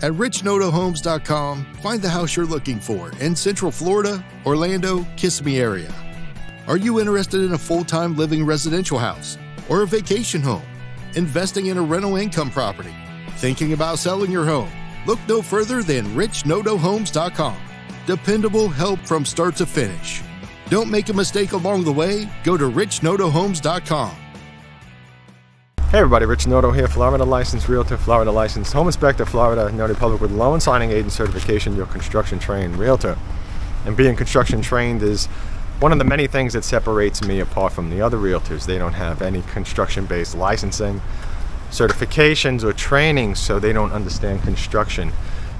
At richnotohomes.com, find the house you're looking for in Central Florida, Orlando, Kissimmee area. Are you interested in a full-time living residential house or a vacation home? Investing in a rental income property? Thinking about selling your home? Look no further than richnotohomes.com. Dependable help from start to finish. Don't make a mistake along the way. Go to richnotohomes.com. Hey everybody, Rich Noto here, Florida licensed realtor, Florida licensed home inspector, Florida noted public with loan signing agent certification, your construction trained realtor. And being construction trained is one of the many things that separates me apart from the other realtors. They don't have any construction based licensing, certifications, or training, so they don't understand construction.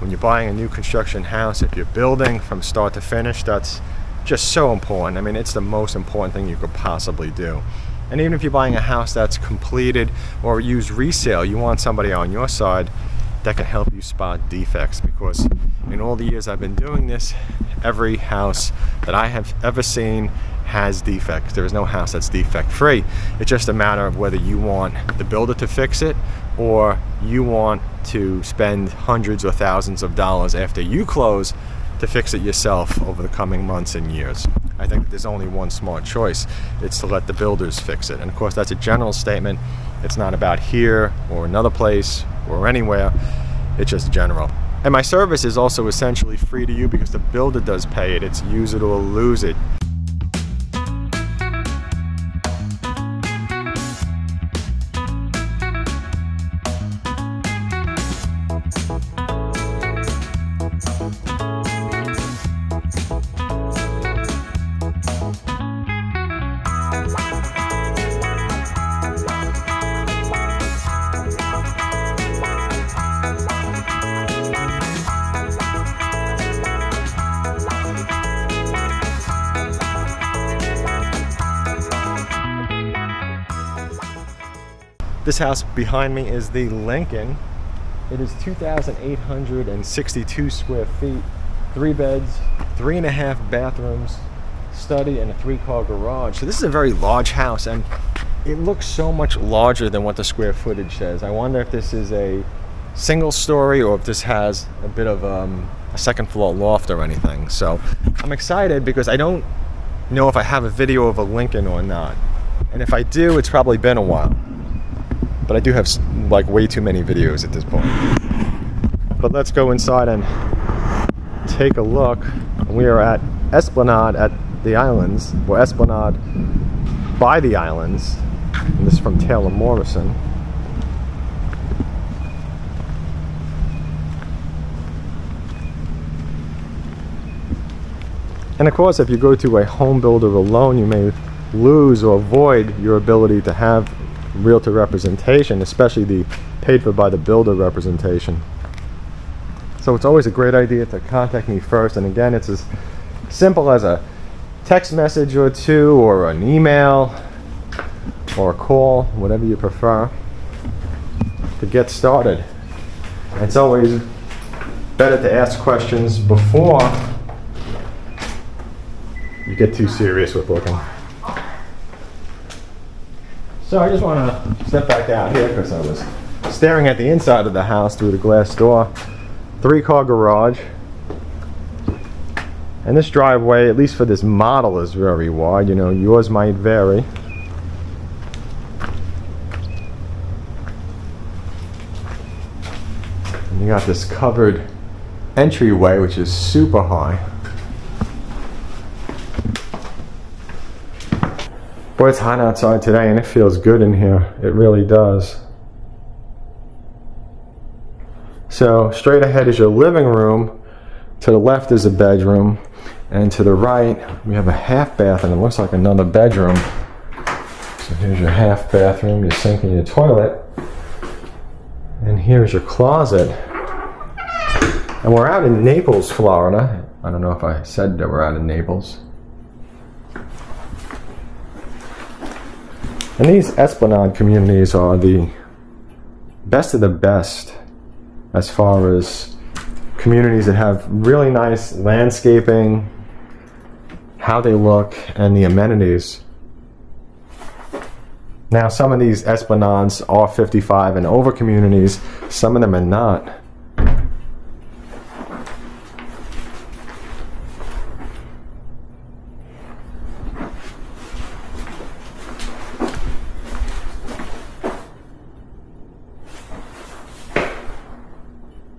When you're buying a new construction house, if you're building from start to finish, that's just so important. I mean, it's the most important thing you could possibly do. And even if you're buying a house that's completed or used resale, you want somebody on your side that can help you spot defects, because in all the years I've been doing this, every house that I have ever seen has defects. There is no house that's defect free. It's just a matter of whether you want the builder to fix it or you want to spend hundreds or thousands of dollars after you close to fix it yourself over the coming months and years. I think there's only one smart choice. It's to let the builders fix it. And of course, that's a general statement. It's not about here or another place or anywhere. It's just general. And my service is also essentially free to you because the builder does pay it. It's use it or lose it. This house behind me is the Lincoln. It is 2,862 square feet, 3 beds, 3.5 bathrooms, study, and a 3-car garage. So this is a very large house, and it looks so much larger than what the square footage says. I wonder if this is a single story or if this has a bit of a second floor loft or anything. So I'm excited because I don't know if I have a video of a Lincoln or not. And if I do, it's probably been a while. But I do have like way too many videos at this point. But let's go inside and take a look. We are at Esplanade at the Islands, or Esplanade by the Islands. And this is from Taylor Morrison. And of course, if you go to a home builder alone, you may lose or avoid your ability to have realtor representation, especially the paid for by the builder representation. So it's always a great idea to contact me first, and again, it's as simple as a text message or two, or an email, or a call, whatever you prefer, to get started. It's always better to ask questions before you get too serious with looking. So I just want to step back out here because I was staring at the inside of the house through the glass door. 3-car garage. And this driveway, at least for this model, is very wide. You know, yours might vary. And you got this covered entryway, which is super high. Boy, it's hot outside today, and it feels good in here. It really does. So straight ahead is your living room. To the left is a bedroom. And to the right, we have a half bath, and it looks like another bedroom. So here's your half bathroom, your sink, and your toilet. And here's your closet. And we're out in Naples, Florida. I don't know if I said that we're out in Naples. And these Esplanade communities are the best of the best as far as communities that have really nice landscaping, how they look, and the amenities. Now, some of these Esplanades are 55 and over communities, some of them are not.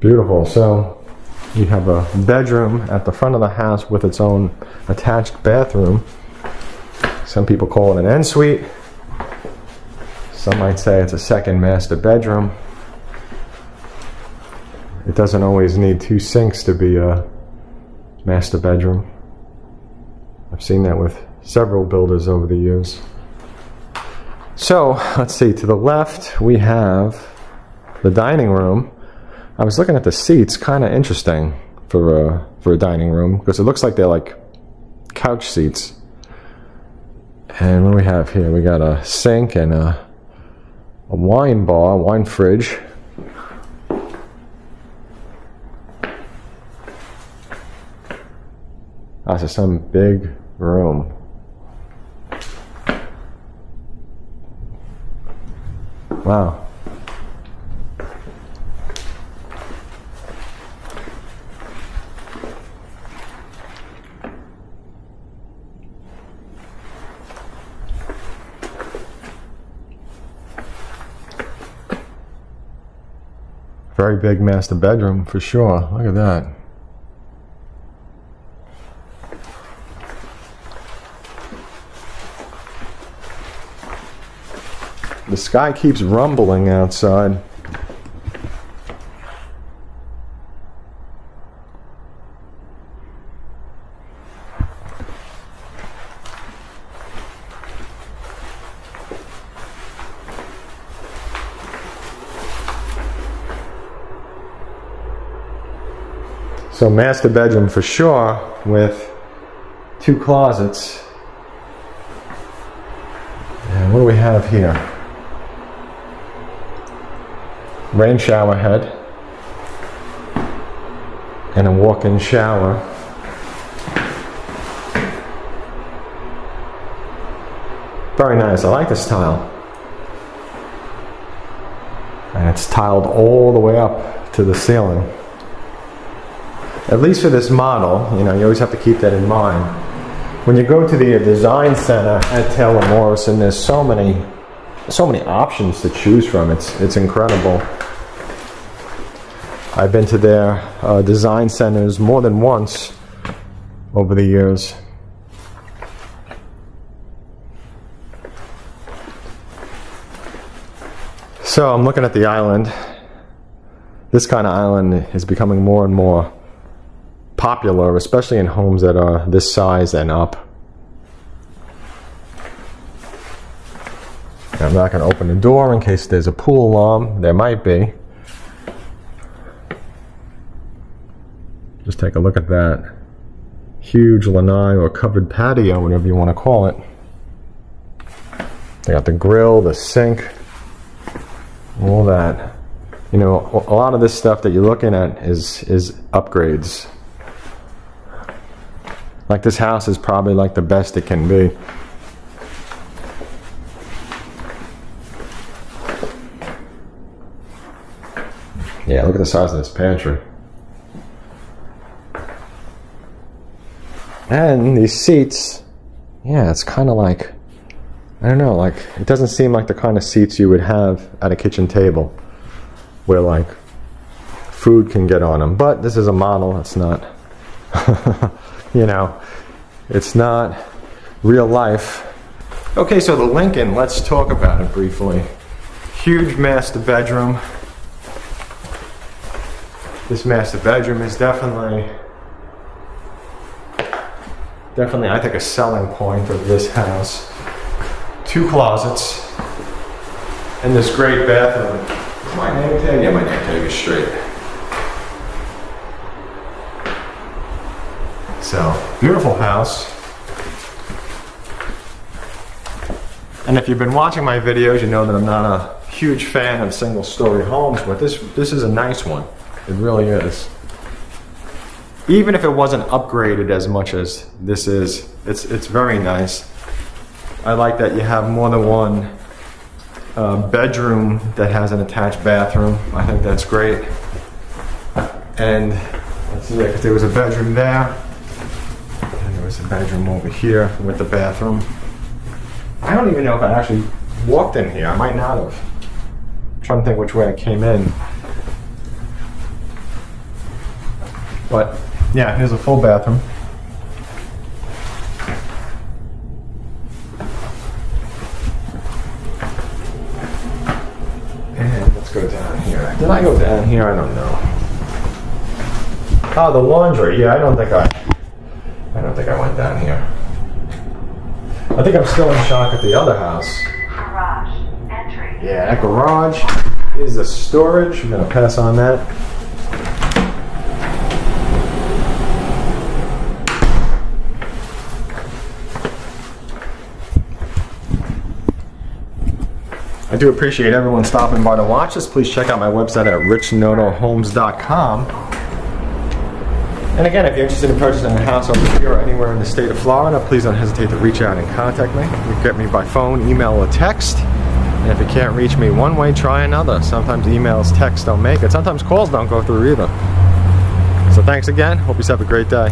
Beautiful. So you have a bedroom at the front of the house with its own attached bathroom. Some people call it an ensuite. Some might say it's a second master bedroom. It doesn't always need two sinks to be a master bedroom. I've seen that with several builders over the years. So let's see, to the left we have the dining room. I was looking at the seats, kind of interesting for a dining room, because it looks like they're like couch seats. And what do we have here? We got a sink and a wine bar, wine fridge. That's some big room. Wow. Very big master bedroom for sure. Look at that. The sky keeps rumbling outside. So master bedroom for sure, with two closets. And what do we have here? Rain shower head and a walk-in shower. Very nice. I like this tile, and it's tiled all the way up to the ceiling, at least for this model. You know, you always have to keep that in mind when you go to the design center at Taylor Morrison. There's so many options to choose from. It's incredible. I've been to their design centers more than once over the years. So I'm looking at the island. This kind of island is becoming more and more popular, especially in homes that are this size and up. I'm not going to open the door in case there's a pool alarm. There might be. Just take a look at that huge lanai, or covered patio, whatever you want to call it. They got the grill, the sink, all that. You know, a lot of this stuff that you're looking at is upgrades. Like, this house is probably like the best it can be. Yeah, look at the size of this pantry. And these seats, yeah, it's kind of like, I don't know, like, it doesn't seem like the kind of seats you would have at a kitchen table where, like, food can get on them. But this is a model. It's not, you know, it's not real life. Okay, so the Lincoln, let's talk about it briefly. Huge master bedroom. This master bedroom is definitely, I think, a selling point of this house. Two closets and this great bathroom. Is my name tag? Yeah, my name tag is straight. So, beautiful house. And if you've been watching my videos, you know that I'm not a huge fan of single-story homes, but this is a nice one. It really is. Even if it wasn't upgraded as much as this is, it's very nice. I like that you have more than one bedroom that has an attached bathroom. I think that's great. And let's see, if there was a bedroom there, and there was a bedroom over here with the bathroom. I don't even know if I actually walked in here. I might not have. I'm trying to think which way I came in. Yeah, here's a full bathroom. And let's go down here. Did I go down here? I don't know. Oh, the laundry. Yeah, I don't think I went down here. I think I'm still in shock at the other house. Garage. Entry. Yeah, that garage is the storage. I'm going to pass on that. I do appreciate everyone stopping by to watch this. Please check out my website at richnotohomes.com. And again, if you're interested in purchasing a house over here or anywhere in the state of Florida, please don't hesitate to reach out and contact me. You can get me by phone, email, or text. And if you can't reach me one way, try another. Sometimes emails, texts don't make it. Sometimes calls don't go through either. So thanks again. Hope you have a great day.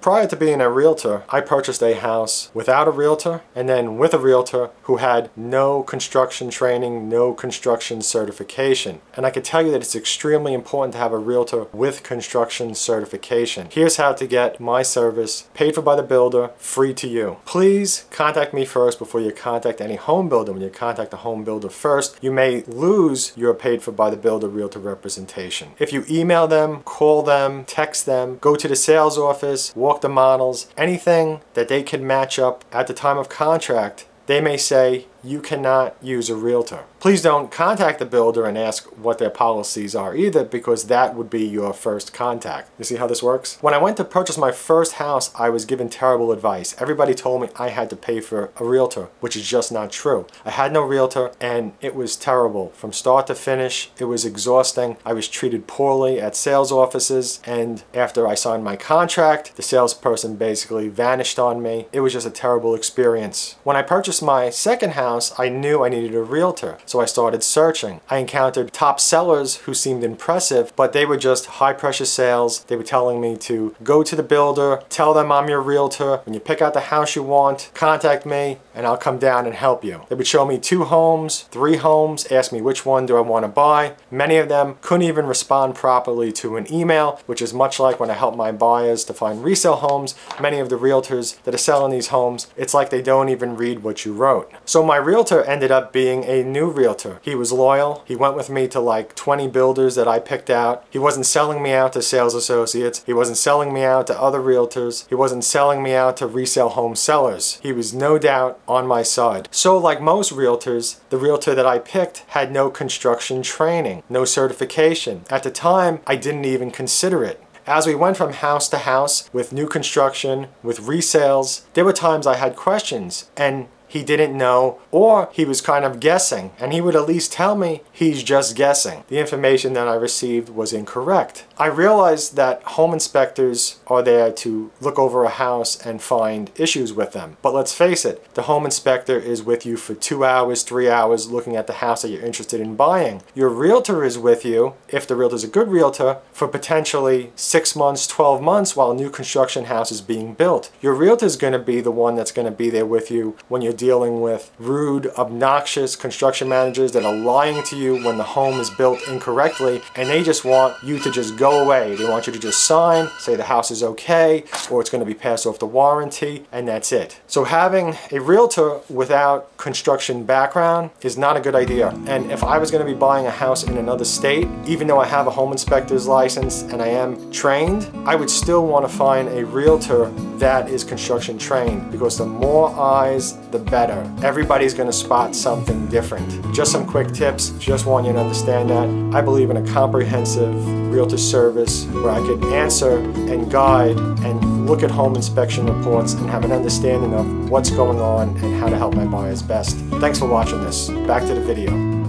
Prior to being a realtor, I purchased a house without a realtor and then with a realtor who had no construction training, no construction certification. And I can tell you that it's extremely important to have a realtor with construction certification. Here's how to get my service paid for by the builder, free to you. Please contact me first before you contact any home builder. When you contact a home builder first, you may lose your paid for by the builder realtor representation. If you email them, call them, text them, go to the sales office, walk the models, anything that they can match up at the time of contract, they may say you cannot use a realtor. Please don't contact the builder and ask what their policies are either, because that would be your first contact. You see how this works? When I went to purchase my first house, I was given terrible advice. Everybody told me I had to pay for a realtor, which is just not true. I had no realtor and it was terrible. From start to finish, it was exhausting. I was treated poorly at sales offices, and after I signed my contract, the salesperson basically vanished on me. It was just a terrible experience. When I purchased my second house, I knew I needed a realtor, so I started searching. I encountered top sellers who seemed impressive, but they were just high pressure sales. They were telling me to go to the builder, tell them I'm your realtor, when you pick out the house you want, contact me and I'll come down and help you. They would show me 2 homes, 3 homes, ask me which one do I want to buy. Many of them couldn't even respond properly to an email, which is much like when I help my buyers to find resale homes. Many of the realtors that are selling these homes, it's like they don't even read what you wrote. So my realtor ended up being a new realtor. He was loyal. He went with me to like 20 builders that I picked out. He wasn't selling me out to sales associates. He wasn't selling me out to other realtors. He wasn't selling me out to resale home sellers. He was no doubt on my side. So like most realtors, the realtor that I picked had no construction training, no certification. At the time, I didn't even consider it. As we went from house to house with new construction, with resales, there were times I had questions and he didn't know, or he was kind of guessing, and he would at least tell me he's just guessing. The information that I received was incorrect. I realized that home inspectors are there to look over a house and find issues with them. But let's face it, the home inspector is with you for 2 hours, 3 hours looking at the house that you're interested in buying. Your realtor is with you, if the realtor is a good realtor, for potentially 6 months, 12 months while a new construction house is being built. Your realtor is going to be the one that's going to be there with you when you're dealing with rude, obnoxious construction managers that are lying to you when the home is built incorrectly, and they just want you to just go away. They want you to just sign, say the house is okay, or it's going to be passed off the warranty, and that's it. So having a realtor without construction background is not a good idea. And if I was going to be buying a house in another state, even though I have a home inspector's license and I am trained, I would still want to find a realtor that is construction trained, because the more eyes, the better. Everybody's going to spot something different. Just some quick tips. Just want you to understand that. I believe in a comprehensive realtor service where I could answer and guide and look at home inspection reports and have an understanding of what's going on and how to help my buyers best. Thanks for watching this. Back to the video.